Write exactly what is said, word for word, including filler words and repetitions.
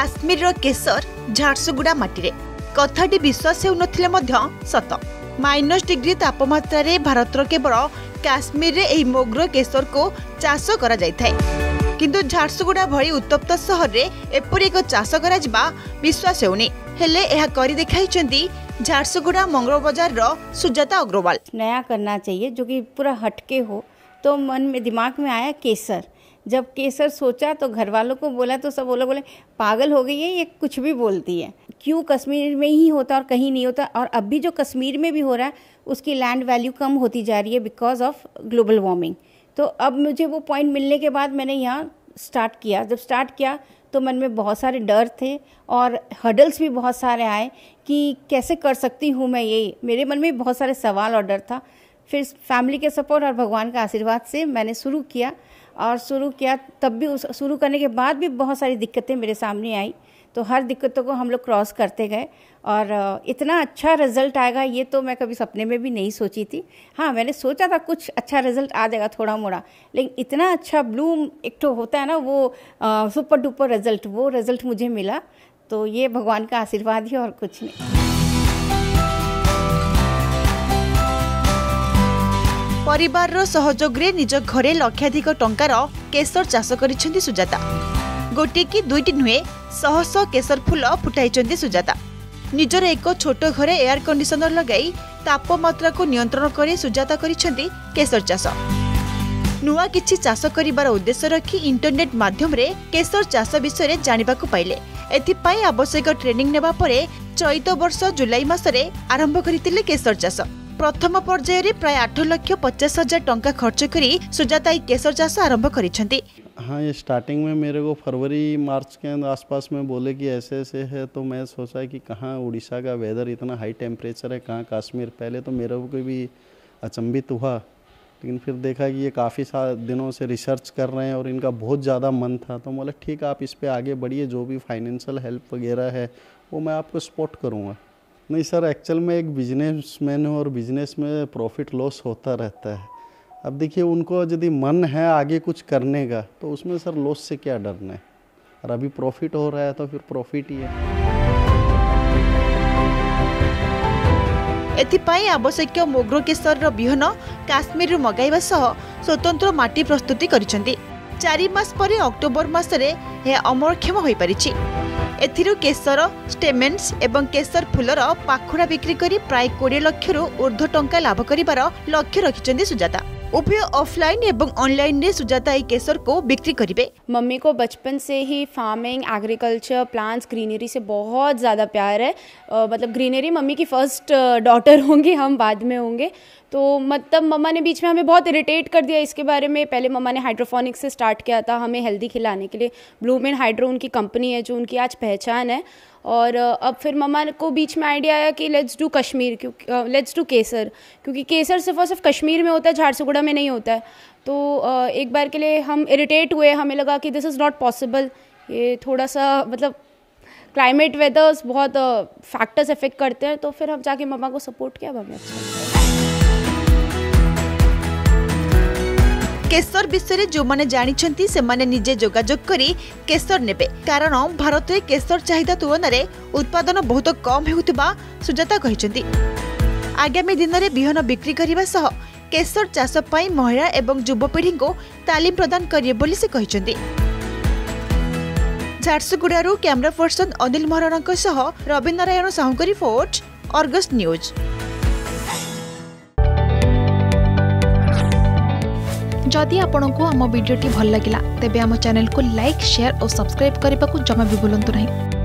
काश्मीर केसर झारसुगुड़ा मटीरे कथाटी विश्वास हो नत माइनस डिग्री तापमात्रा भारतर केवल काश्मीर रे यह मोग्र केसर को चाष कर किंतु झारसुगुड़ा भली उत्तप्त सहर रे एपरि एक चाष करा जबा विश्वास होनी हेले एहा करी देखाइचंदी झारसुगुड़ा मंगरो बाजार रो सुजाता अग्रवाल। नया करना चाहिए जो कि पूरा हटके हो। तो मन में दिमाग में आया केसर। जब केसर सोचा तो घर वालों को बोला तो सब वो लोग बोले पागल हो गई है ये, कुछ भी बोलती है। क्यों कश्मीर में ही होता और कहीं नहीं होता। और अब भी जो कश्मीर में भी हो रहा है उसकी लैंड वैल्यू कम होती जा रही है बिकॉज ऑफ ग्लोबल वार्मिंग। तो अब मुझे वो पॉइंट मिलने के बाद मैंने यहाँ स्टार्ट किया। जब स्टार्ट किया तो मन में बहुत सारे डर थे और हर्डल्स भी बहुत सारे आए कि कैसे कर सकती हूँ मैं ये। मेरे मन में बहुत सारे सवाल और डर था। फिर फैमिली के सपोर्ट और भगवान का आशीर्वाद से मैंने शुरू किया और शुरू किया तब भी उस शुरू करने के बाद भी बहुत सारी दिक्कतें मेरे सामने आई। तो हर दिक्कतों को हम लोग क्रॉस करते गए और इतना अच्छा रिजल्ट आएगा ये तो मैं कभी सपने में भी नहीं सोची थी। हाँ, मैंने सोचा था कुछ अच्छा रिजल्ट आ जाएगा थोड़ा मोड़ा, लेकिन इतना अच्छा ब्लूम एक तो होता है ना वो सुपर डुपर रिजल्ट, वो रिजल्ट मुझे मिला। तो ये भगवान का आशीर्वाद ही और कुछ नहीं। परिवार रो सहयोग रे निज घरे लक्षाधिक टंकार केसर चाष करिसेंती सुजाता। गोटे कि दुईटी नुहे शह शह केसर फूल फुटाइसेंती सुजाता। निजर एक छोट घरे एयर कंडीशनर लगाई तापमात्रा को नियंत्रण कर सुजाता करिसेंती केसर चाष। नुआ किछि चाष करिबार उद्देश्य रखी इंटरनेट माध्यम रे केसर चाष विषय जानिबाकु पाइले। एथिपाई आवश्यक ट्रेनिंग नेबा परे चैत वर्ष जुलाई मासरे आरंभ करितिले केसर चाष। प्रथम पर्याय रे प्राय आठ लाख पचास हजार टंका खर्च करी सुजाता केसर चाष आरंभ करिसेंती। हाँ, ये स्टार्टिंग में मेरे को फरवरी मार्च के आसपास में बोले कि ऐसे ऐसे है तो मैं सोचा कि कहाँ उड़ीसा का वेदर इतना हाई टेम्परेचर है, कहाँ कश्मीर। पहले तो मेरे को भी अचंभित हुआ, लेकिन फिर देखा कि ये काफ़ी दिनों से रिसर्च कर रहे हैं और इनका बहुत ज़्यादा मन था। तो बोला ठीक आप इस पर आगे बढ़िए, जो भी फाइनेंशियल हेल्प वगैरह है वो मैं आपको सपोर्ट करूँगा। नहीं सर, एक्चुअल में एक बिजनेसमैन है और बिजनेस में प्रॉफिट लॉस होता रहता है। अब देखिए उनको यदि मन है आगे कुछ करने का तो उसमें सर लॉस से क्या डरना है। और अभी प्रॉफिट हो रहा है तो फिर प्रॉफिट ही है। एथिपाई आवश्यक मोग्र केसर बिहन काश्मीर मगाइबा सह स्वतंत्र माटी प्रस्तुति करिसेंती। चारि मास परे अक्टोबर मासरे यह अमरक्षम होई परिछि। एथिरु केसर स्टेमेन्स एवं केसर फूलर पाखुड़ा बिक्री करी प्राय बीस लाख रु ऊर्ध्व टंका लाभ करिबार लक्ष्य रखिसेंती सुजाता। उभय ऑफलाइन एवं ऑनलाइन रे सुजाता ए केसर को बिक्री करिबे। मम्मी को बचपन से ही फार्मिंग, एग्रीकल्चर, प्लांट्स, ग्रीनरी से बहुत ज़्यादा प्यार है। आ, मतलब ग्रीनरी मम्मी की फर्स्ट डॉटर होंगी, हम बाद में होंगे। तो मतलब मम्मा ने बीच में हमें बहुत इरिटेट कर दिया इसके बारे में। पहले मम्मा ने हाइड्रोफोनिक्स से स्टार्ट किया था हमें हेल्दी खिलाने के लिए। ब्लूमेन हाइड्रो उनकी कंपनी है जो उनकी आज पहचान है। और अब फिर मम्मा को बीच में आइडिया आया कि लेट्स डू कश्मीर, क्योंकि लेट्स डू केसर, क्योंकि केसर सिर्फ और सिर्फ कश्मीर में होता है, झारसुगुड़ा में नहीं होता है। तो एक बार के लिए हम इरिटेट हुए, हमें लगा कि दिस इज़ नॉट पॉसिबल। ये थोड़ा सा मतलब क्लाइमेट, वेदर्स बहुत फैक्टर्स अफेक्ट करते हैं। तो फिर हम जाके मम्मा को सपोर्ट किया। हमें केसर विषय जो माने जानी से माने निजे जोगाजोग करी केसर नेबे, कारण भारत में केसर चाहिदा तुलन में उत्पादन बहुत कम होउतबा सुजाता कहिसेंती। आगामी दिन में बिहन बिक्री करने सह केसर चाष पाई महिला एवं युवपीढ़ी को तालीम प्रदान करिए बोली से कहिसेंती। झारसुगुड़ारू कैमरा पर्सन अनिल महरान के सह रविनारायण साहू की रिपोर्ट, अर्गस न्यूज। जदि आपंक आम भिड्टे भल लगा तेब आम चैनल को लाइक, शेयर और सब्सक्राइब करने को जमा भी भूलु नहीं।